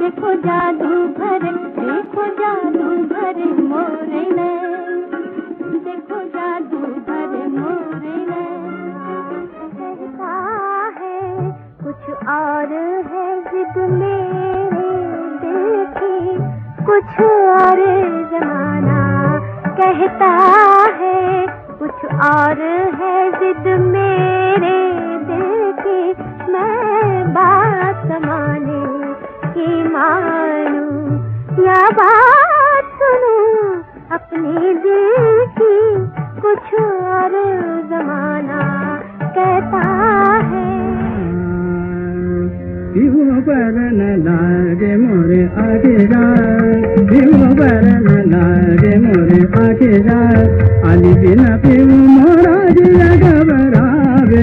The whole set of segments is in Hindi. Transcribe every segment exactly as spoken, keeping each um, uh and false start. देखो जादू भरे मोरे में। और है जिद मेरे दिल की, कुछ और जमाना कहता है, कुछ और है जिद मेरे दिल की, मैं बात माने की मानूं या बात सुनूं अपने दिल की, कुछ और जमाना कहता है। दिलों पर न लागे मोरे आगे जा, दिलों पर न लागे मोरे आगे जा, आली बिना पीऊ मोरा जिया घबरावे,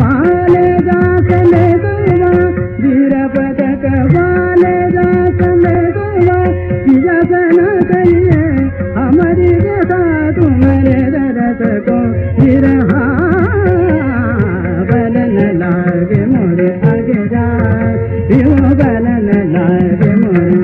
वाले जा चले गया, वीर पदक वाले जा चले गया, इजाजना करिए हमारी गदा तुम्हारे दरद को, निरहा बलन लागे मोरे आगे जा, यो बलन लागे मोरे।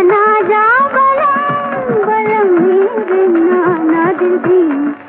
ना जा बलम बलम मेरे ना ना दिल भी।